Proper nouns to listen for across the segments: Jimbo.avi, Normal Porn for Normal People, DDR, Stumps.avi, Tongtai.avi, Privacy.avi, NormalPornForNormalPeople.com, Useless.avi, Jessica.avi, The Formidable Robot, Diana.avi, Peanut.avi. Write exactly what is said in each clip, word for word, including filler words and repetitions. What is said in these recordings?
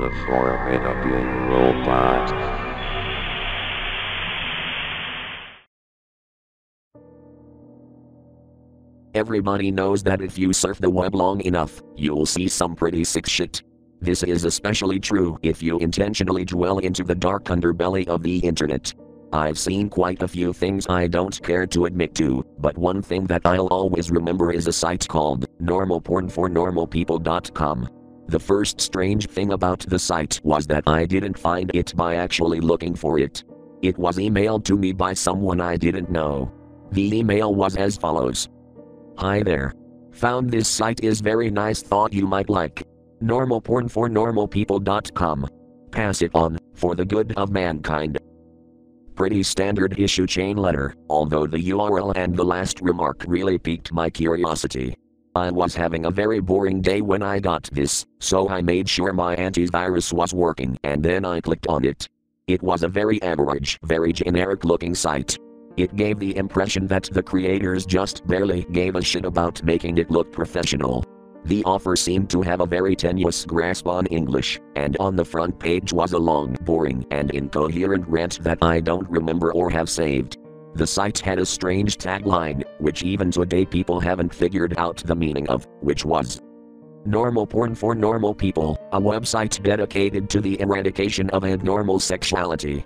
The Formidable Robot. Everybody knows that if you surf the web long enough, you'll see some pretty sick shit. This is especially true if you intentionally dwell into the dark underbelly of the internet. I've seen quite a few things I don't care to admit to, but one thing that I'll always remember is a site called normal porn for normal people dot com. The first strange thing about the site was that I didn't find it by actually looking for it. It was emailed to me by someone I didn't know. The email was as follows. Hi there. Found this site is very nice, thought you might like. normal porn for normal people dot com. Pass it on, for the good of mankind. Pretty standard issue chain letter, although the U R L and the last remark really piqued my curiosity. I was having a very boring day when I got this, so I made sure my antivirus was working and then I clicked on it. It was a very average, very generic looking site. It gave the impression that the creators just barely gave a shit about making it look professional. The author seemed to have a very tenuous grasp on English, and on the front page was a long, boring, and incoherent rant that I don't remember or have saved. The site had a strange tagline, which even today people haven't figured out the meaning of, which was Normal Porn for Normal People, a website dedicated to the eradication of abnormal sexuality.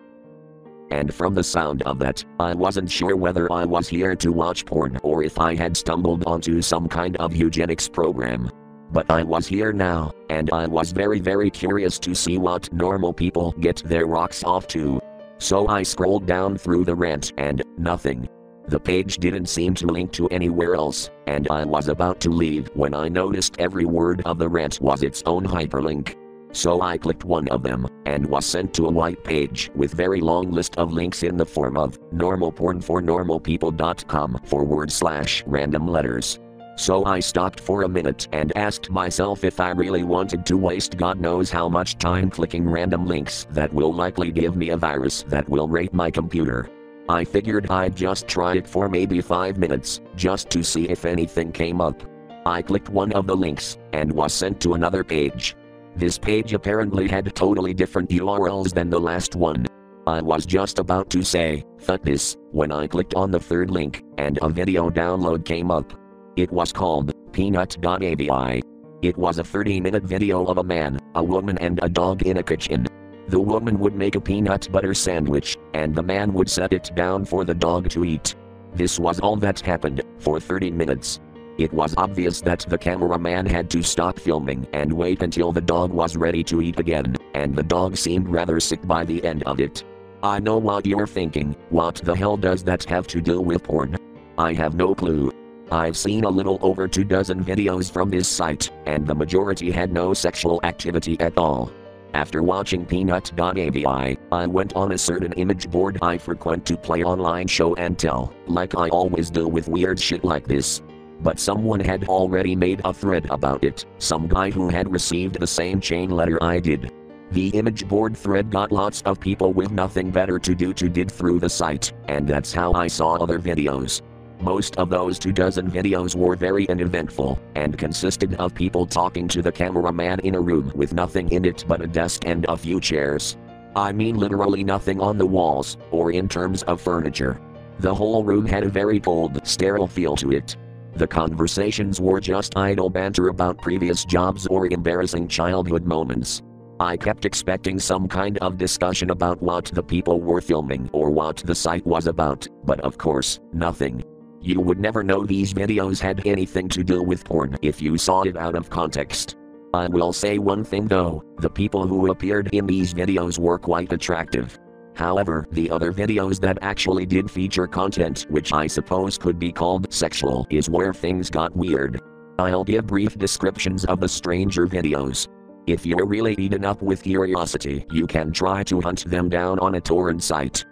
And from the sound of that, I wasn't sure whether I was here to watch porn or if I had stumbled onto some kind of eugenics program. But I was here now, and I was very very curious to see what normal people get their rocks off to. So I scrolled down through the rant and nothing. The page didn't seem to link to anywhere else, and I was about to leave when I noticed every word of the rant was its own hyperlink. So I clicked one of them, and was sent to a white page with very long list of links in the form of normal porn for normal people dot com forward slash random letters. So I stopped for a minute and asked myself if I really wanted to waste God knows how much time clicking random links that will likely give me a virus that will rape my computer. I figured I'd just try it for maybe five minutes, just to see if anything came up. I clicked one of the links, and was sent to another page. This page apparently had totally different U R Ls than the last one. I was just about to say, fuck this, when I clicked on the third link, and a video download came up. It was called Peanut dot A V I. It was a thirty minute video of a man, a woman and a dog in a kitchen. The woman would make a peanut butter sandwich, and the man would set it down for the dog to eat. This was all that happened, for thirty minutes. It was obvious that the cameraman had to stop filming and wait until the dog was ready to eat again, and the dog seemed rather sick by the end of it. I know what you're thinking, what the hell does that have to do with porn? I have no clue. I've seen a little over two dozen videos from this site, and the majority had no sexual activity at all. After watching Peanut dot A V I, I went on a certain image board I frequent to play online show and tell, like I always do with weird shit like this. But someone had already made a thread about it, some guy who had received the same chain letter I did. The image board thread got lots of people with nothing better to do to dig through the site, and that's how I saw other videos. Most of those two dozen videos were very uneventful, and consisted of people talking to the cameraman in a room with nothing in it but a desk and a few chairs. I mean literally nothing on the walls, or in terms of furniture. The whole room had a very cold, sterile feel to it. The conversations were just idle banter about previous jobs or embarrassing childhood moments. I kept expecting some kind of discussion about what the people were filming or what the site was about, but of course, nothing. You would never know these videos had anything to do with porn if you saw it out of context. I will say one thing though, the people who appeared in these videos were quite attractive. However, the other videos that actually did feature content which I suppose could be called sexual is where things got weird. I'll give brief descriptions of the stranger videos. If you're really eaten up with curiosity, you can try to hunt them down on a torrent site.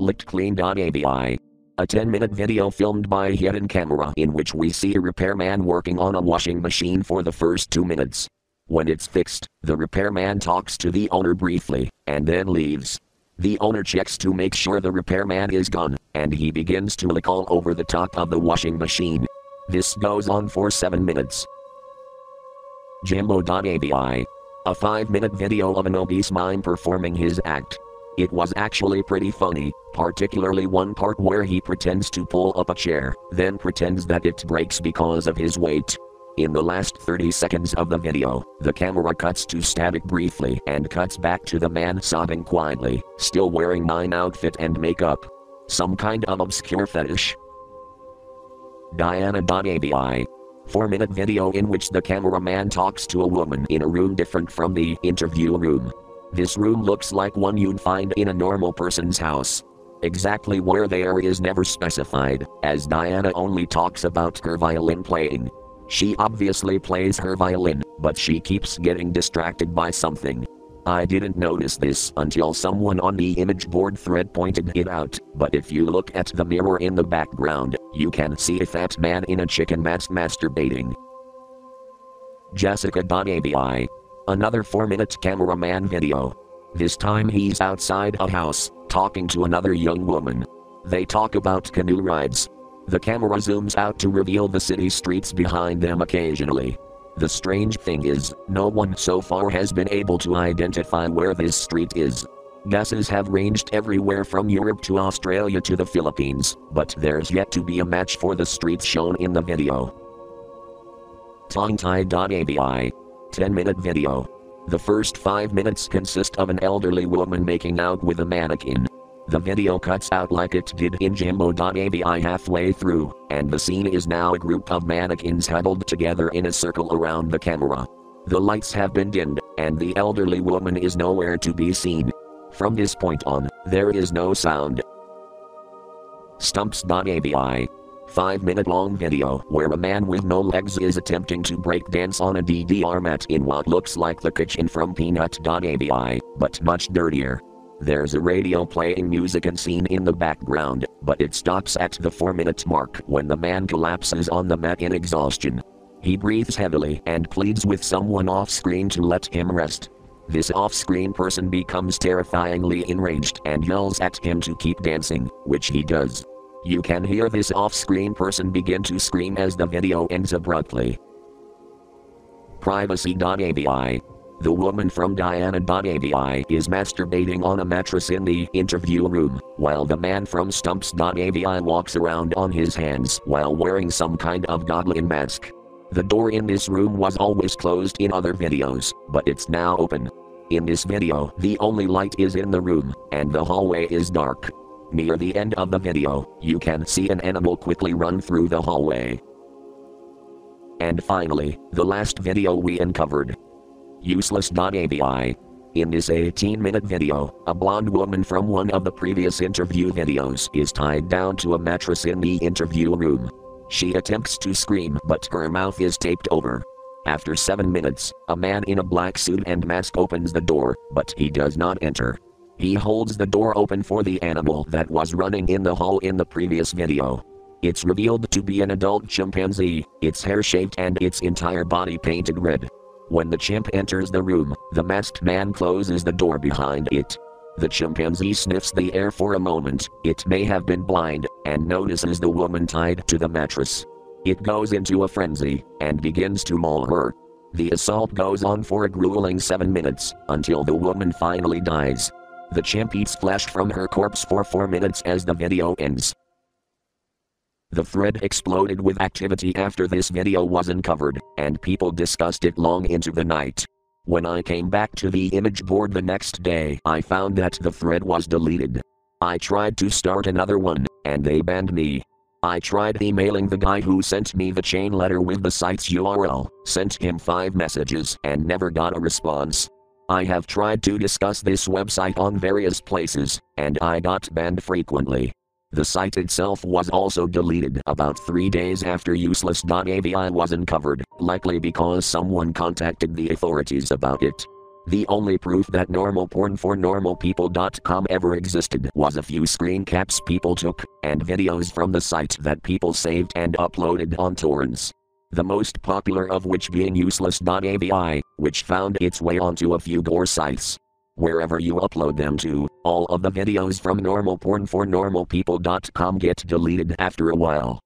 LickedClean dot A V I. A ten minute video filmed by a hidden camera in which we see a repairman working on a washing machine for the first two minutes. When it's fixed, the repairman talks to the owner briefly, and then leaves. The owner checks to make sure the repairman is gone, and he begins to lick all over the top of the washing machine. This goes on for seven minutes. Jimbo dot A V I. A five minute video of an obese mime performing his act. It was actually pretty funny, particularly one part where he pretends to pull up a chair, then pretends that it breaks because of his weight. In the last thirty seconds of the video, the camera cuts to static briefly and cuts back to the man sobbing quietly, still wearing mime outfit and makeup. Some kind of obscure fetish? Diana.avi. four minute video in which the cameraman talks to a woman in a room different from the interview room. This room looks like one you'd find in a normal person's house. Exactly where they are is never specified, as Diana only talks about her violin playing. She obviously plays her violin, but she keeps getting distracted by something. I didn't notice this until someone on the image board thread pointed it out, but if you look at the mirror in the background, you can see a fat man in a chicken mask masturbating. Jessica.avi. Another four minute cameraman video. This time he's outside a house, talking to another young woman. They talk about canoe rides. The camera zooms out to reveal the city streets behind them occasionally. The strange thing is, no one so far has been able to identify where this street is. Guesses have ranged everywhere from Europe to Australia to the Philippines, but there's yet to be a match for the streets shown in the video. Tongtai.avi. ten minute video. The first five minutes consist of an elderly woman making out with a mannequin. The video cuts out like it did in Jimbo.avi halfway through, and the scene is now a group of mannequins huddled together in a circle around the camera. The lights have been dimmed, and the elderly woman is nowhere to be seen. From this point on, there is no sound. Stumps.avi. five minute long video where a man with no legs is attempting to break dance on a D D R mat in what looks like the kitchen from Peanut.avi, but much dirtier. There's a radio playing music and scene in the background, but it stops at the four minute mark when the man collapses on the mat in exhaustion. He breathes heavily and pleads with someone off screen to let him rest. This off-screen person becomes terrifyingly enraged and yells at him to keep dancing, which he does. You can hear this off-screen person begin to scream as the video ends abruptly. Privacy.avi. The woman from Diana.avi is masturbating on a mattress in the interview room, while the man from Stumps.avi walks around on his hands while wearing some kind of goblin mask. The door in this room was always closed in other videos, but it's now open. In this video, the only light is in the room, and the hallway is dark. Near the end of the video, you can see an animal quickly run through the hallway. And finally, the last video we uncovered. Useless.avi. In this eighteen minute video, a blonde woman from one of the previous interview videos is tied down to a mattress in the interview room. She attempts to scream, but her mouth is taped over. After seven minutes, a man in a black suit and mask opens the door, but he does not enter. He holds the door open for the animal that was running in the hall in the previous video. It's revealed to be an adult chimpanzee, its hair shaved and its entire body painted red. When the chimp enters the room, the masked man closes the door behind it. The chimpanzee sniffs the air for a moment, it may have been blind, and notices the woman tied to the mattress. It goes into a frenzy, and begins to maul her. The assault goes on for a grueling seven minutes, until the woman finally dies. The chimp eats flesh from her corpse for four minutes as the video ends. The thread exploded with activity after this video was uncovered, and people discussed it long into the night. When I came back to the image board the next day, I found that the thread was deleted. I tried to start another one, and they banned me. I tried emailing the guy who sent me the chain letter with the site's U R L, sent him five messages, and never got a response. I have tried to discuss this website on various places, and I got banned frequently. The site itself was also deleted about three days after Useless.avi was uncovered, likely because someone contacted the authorities about it. The only proof that Normal Porn For Normal People dot com ever existed was a few screen caps people took, and videos from the site that people saved and uploaded on torrents. The most popular of which being Useless.avi, which found its way onto a few gore sites. Wherever you upload them to, all of the videos from Normal Porn For Normal People dot com get deleted after a while.